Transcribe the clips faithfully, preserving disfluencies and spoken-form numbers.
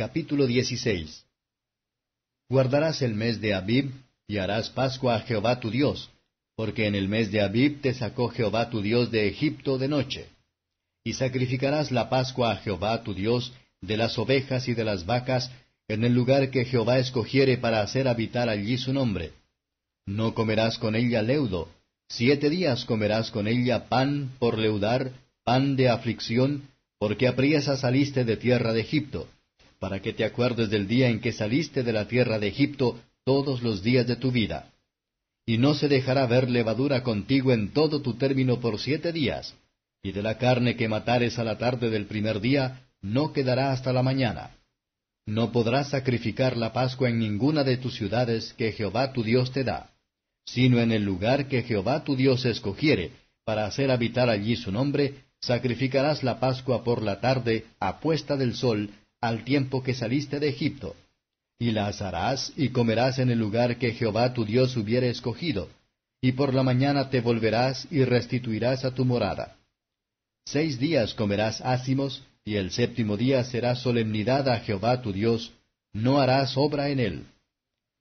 Capítulo dieciséis. Guardarás el mes de Abib, y harás Pascua a Jehová tu Dios, porque en el mes de Abib te sacó Jehová tu Dios de Egipto de noche. Y sacrificarás la Pascua a Jehová tu Dios de las ovejas y de las vacas, en el lugar que Jehová escogiere para hacer habitar allí su nombre. No comerás con ella leudo, siete días comerás con ella pan por leudar, pan de aflicción, porque apriesa saliste de tierra de Egipto, para que te acuerdes del día en que saliste de la tierra de Egipto todos los días de tu vida. Y no se dejará ver levadura contigo en todo tu término por siete días, y de la carne que matares a la tarde del primer día no quedará hasta la mañana. No podrás sacrificar la Pascua en ninguna de tus ciudades que Jehová tu Dios te da, sino en el lugar que Jehová tu Dios escogiere, para hacer habitar allí su nombre, sacrificarás la Pascua por la tarde a puesta del sol, al tiempo que saliste de Egipto, y la asarás y comerás en el lugar que Jehová tu Dios hubiere escogido, y por la mañana te volverás y restituirás a tu morada. Seis días comerás ácimos, y el séptimo día será solemnidad a Jehová tu Dios, no harás obra en él.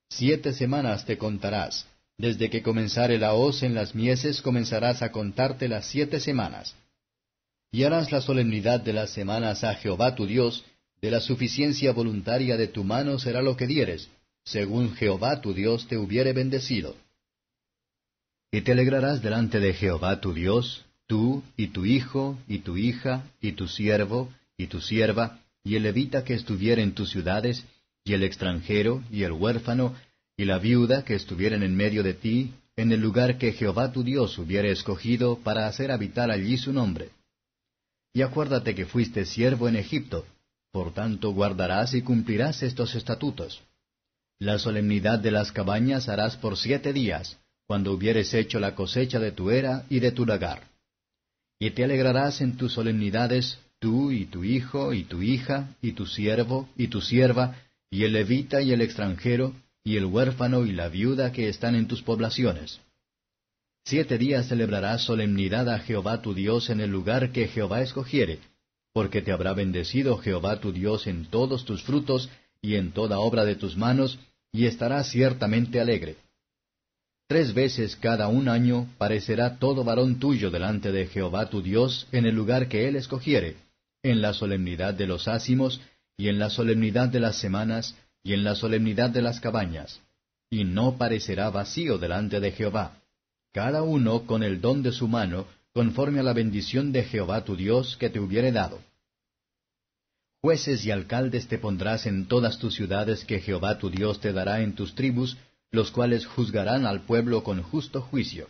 Siete semanas te contarás, desde que comenzare la hoz en las mieses comenzarás a contarte las siete semanas. Y harás la solemnidad de las semanas a Jehová tu Dios, de la suficiencia voluntaria de tu mano será lo que dieres, según Jehová tu Dios te hubiere bendecido. Y te alegrarás delante de Jehová tu Dios, tú, y tu hijo, y tu hija, y tu siervo, y tu sierva, y el levita que estuviera en tus ciudades, y el extranjero, y el huérfano, y la viuda que estuvieren en medio de ti, en el lugar que Jehová tu Dios hubiere escogido para hacer habitar allí su nombre. Y acuérdate que fuiste siervo en Egipto, por tanto guardarás y cumplirás estos estatutos. La solemnidad de las cabañas harás por siete días, cuando hubieres hecho la cosecha de tu era y de tu lagar. Y te alegrarás en tus solemnidades, tú y tu hijo y tu hija, y tu siervo y tu sierva, y el levita y el extranjero, y el huérfano y la viuda que están en tus poblaciones. Siete días celebrarás solemnidad a Jehová tu Dios en el lugar que Jehová escogiere, porque te habrá bendecido Jehová tu Dios en todos tus frutos y en toda obra de tus manos, y estarás ciertamente alegre. Tres veces cada un año parecerá todo varón tuyo delante de Jehová tu Dios en el lugar que él escogiere, en la solemnidad de los ácimos, y en la solemnidad de las semanas, y en la solemnidad de las cabañas. Y no parecerá vacío delante de Jehová, cada uno con el don de su mano, conforme a la bendición de Jehová tu Dios que te hubiere dado. Jueces y alcaldes te pondrás en todas tus ciudades que Jehová tu Dios te dará en tus tribus, los cuales juzgarán al pueblo con justo juicio.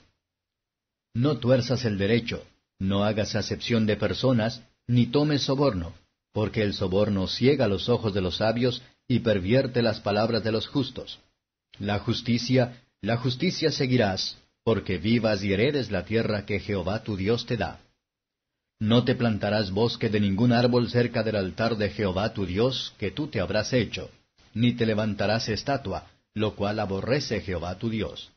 No tuerzas el derecho, no hagas acepción de personas, ni tomes soborno, porque el soborno ciega los ojos de los sabios y pervierte las palabras de los justos. La justicia, la justicia seguirás, porque vivas y heredes la tierra que Jehová tu Dios te da. No te plantarás bosque de ningún árbol cerca del altar de Jehová tu Dios, que tú te habrás hecho, ni te levantarás estatua, lo cual aborrece Jehová tu Dios.